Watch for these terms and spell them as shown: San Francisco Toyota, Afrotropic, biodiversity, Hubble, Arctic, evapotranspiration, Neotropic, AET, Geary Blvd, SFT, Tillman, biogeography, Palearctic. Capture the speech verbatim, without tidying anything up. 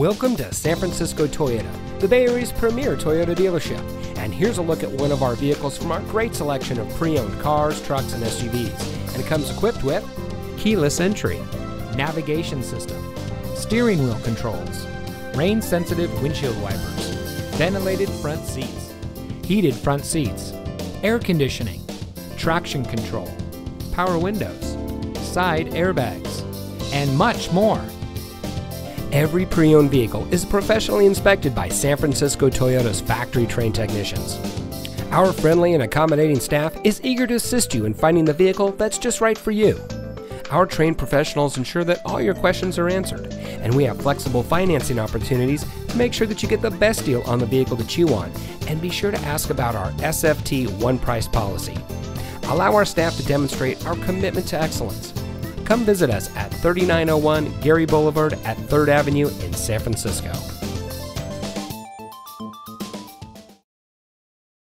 Welcome to San Francisco Toyota, the Bay Area's premier Toyota dealership, and here's a look at one of our vehicles from our great selection of pre-owned cars, trucks, and S U Vs. And it comes equipped with keyless entry, navigation system, steering wheel controls, rain-sensitive windshield wipers, ventilated front seats, heated front seats, air conditioning, traction control, power windows, side airbags, and much more. Every pre-owned vehicle is professionally inspected by San Francisco Toyota's factory-trained technicians. Our friendly and accommodating staff is eager to assist you in finding the vehicle that's just right for you. Our trained professionals ensure that all your questions are answered, and we have flexible financing opportunities to make sure that you get the best deal on the vehicle that you want, and be sure to ask about our S F T one-price policy. Allow our staff to demonstrate our commitment to excellence. Come visit us at thirty-nine oh one Geary Boulevard at third Avenue in San Francisco.